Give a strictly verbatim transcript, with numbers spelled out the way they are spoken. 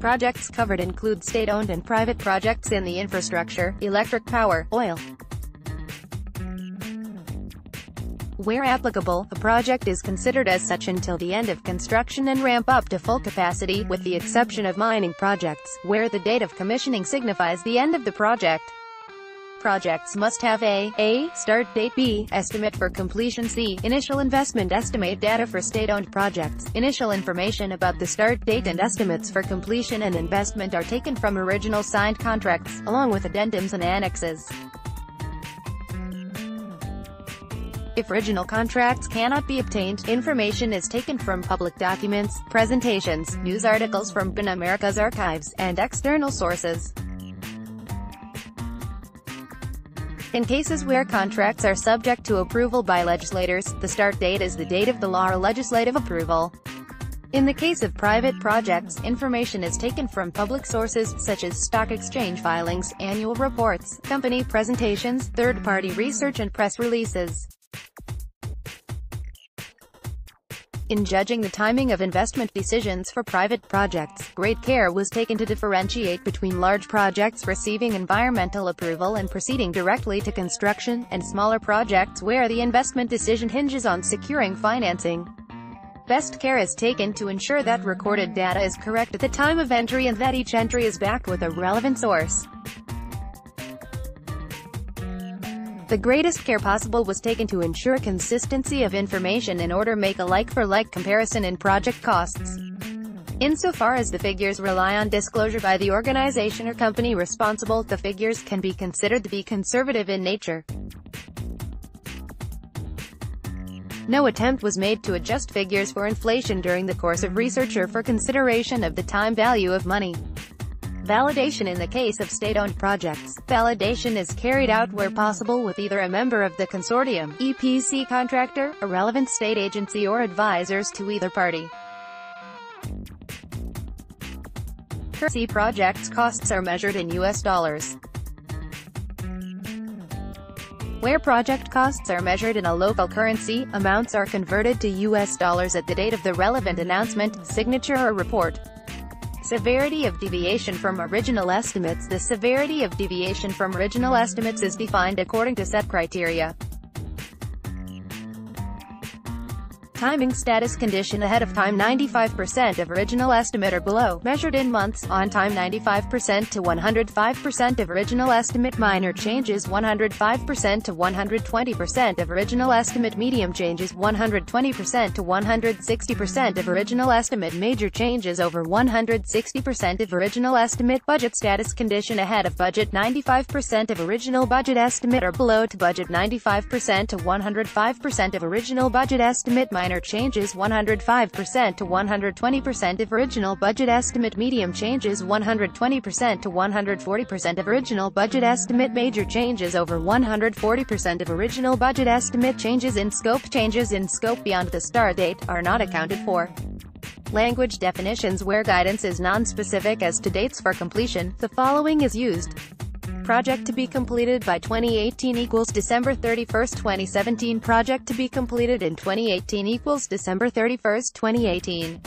Projects covered include state-owned and private projects in the infrastructure, electric power, oil. Where applicable, a project is considered as such until the end of construction and ramp up to full capacity, with the exception of mining projects, where the date of commissioning signifies the end of the project. Projects must have a, a, start date, b, estimate for completion, c, initial investment estimate. Data for state-owned projects, initial information about the start date and estimates for completion and investment are taken from original signed contracts, along with addendums and annexes. If original contracts cannot be obtained, information is taken from public documents, presentations, news articles from BNamericas archives, and external sources. In cases where contracts are subject to approval by legislators, the start date is the date of the law or legislative approval. In the case of private projects, information is taken from public sources, such as stock exchange filings, annual reports, company presentations, third-party research and press releases. In judging the timing of investment decisions for private projects, great care was taken to differentiate between large projects receiving environmental approval and proceeding directly to construction, and smaller projects where the investment decision hinges on securing financing. Best care is taken to ensure that recorded data is correct at the time of entry and that each entry is backed with a relevant source. The greatest care possible was taken to ensure consistency of information in order to make a like-for-like comparison in project costs. Insofar as the figures rely on disclosure by the organization or company responsible, the figures can be considered to be conservative in nature. No attempt was made to adjust figures for inflation during the course of research or for consideration of the time value of money. Validation. In the case of state-owned projects, validation is carried out where possible with either a member of the consortium, E P C contractor, a relevant state agency or advisors to either party. Currency. Projects costs are measured in U S dollars. Where project costs are measured in a local currency, amounts are converted to U S dollars at the date of the relevant announcement, signature or report. Severity of deviation from original estimates. The severity of deviation from original estimates is defined according to set criteria. Timing. Status. Condition ahead of time ninety-five percent of original estimate or below, measured in months. On time ninety-five percent to one hundred five percent of original estimate. Minor changes one hundred five percent to one hundred twenty percent of original estimate. Medium changes one hundred twenty percent to one hundred sixty percent of original estimate. Major changes over one hundred sixty percent of original estimate. Budget. Status. Condition ahead of budget ninety-five percent of original budget estimate or below to budget ninety-five percent to one hundred five percent of original budget estimate. Minor changes one hundred five percent to one hundred twenty percent of original budget estimate. Medium changes one hundred twenty percent to one hundred forty percent of original budget estimate. Major changes over one hundred forty percent of original budget estimate. Changes in scope. Changes in scope beyond the start date are not accounted for. Language. Definitions. Where guidance is non-specific as to dates for completion, the following is used. Project to be completed by twenty eighteen equals December thirty-first, twenty seventeen. Project to be completed in twenty eighteen equals December thirty-first, twenty eighteen.